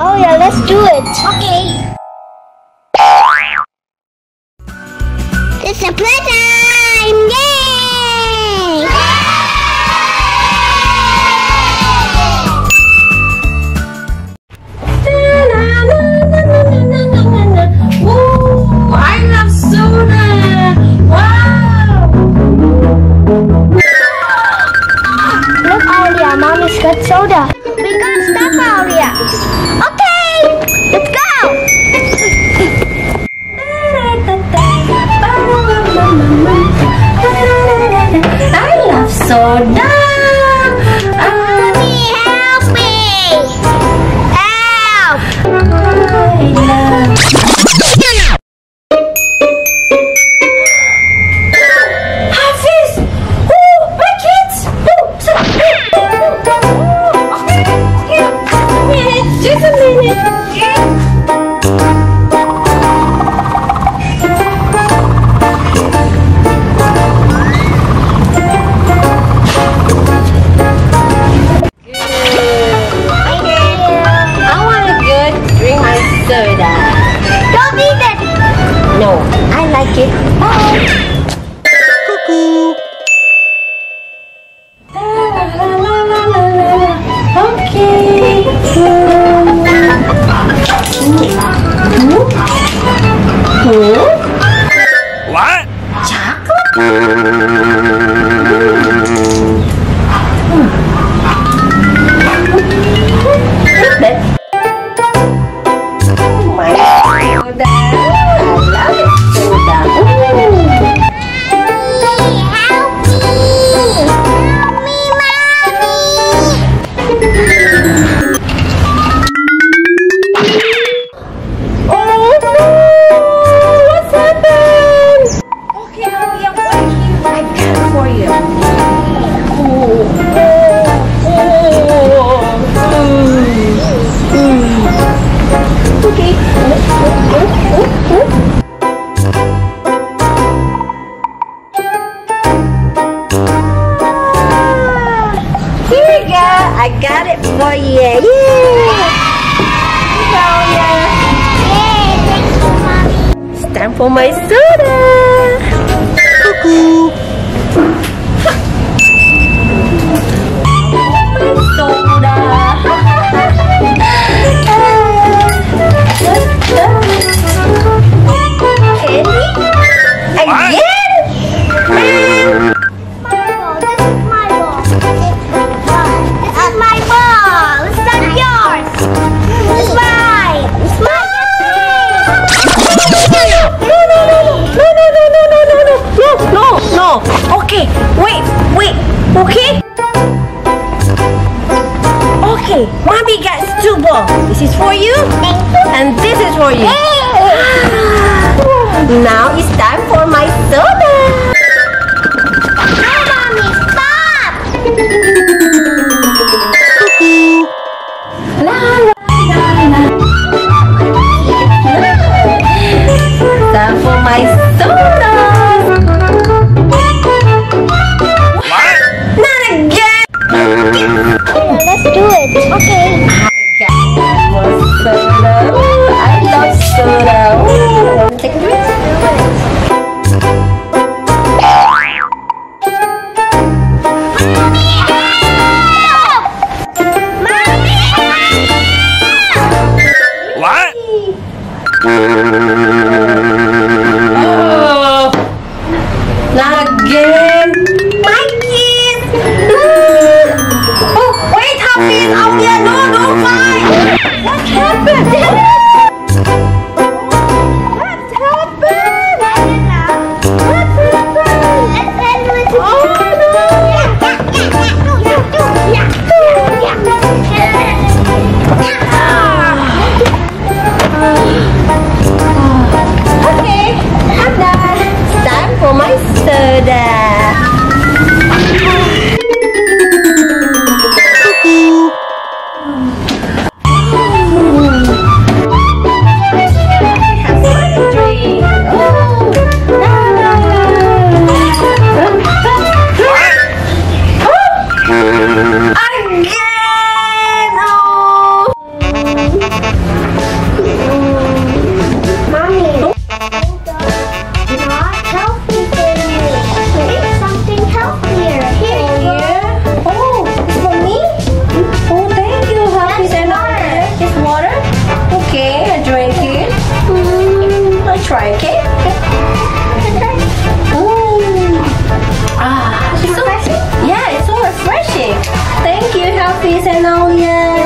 Oh yeah, let's do it. Okay. It's a playtime! Yay! Yay! Whoa! I love soda! Wow! Look, Aurea, Mommy's got soda. We can't stop Aurea. Okay, let's go. I love soda. Mommy, help me! Help! I love. Hafiz! Oh, my kids! Just a minute. I want a good drink of soda. Don't eat it. No, I like it. Bye. What? Chocolate? Oh my God. I got it for you. Yeah. Thanks for Mommy. It's time for my soda. Cuckoo. Soda. Again? Okay, wait, okay? Okay, Mommy gets two balls. This is for you, and this is for you. Now it's time for my soda. No, Mommy, stop! It's time for my soda. try, okay? Ah, so, yeah, it's so refreshing. Thank you, Hafiz and Alia.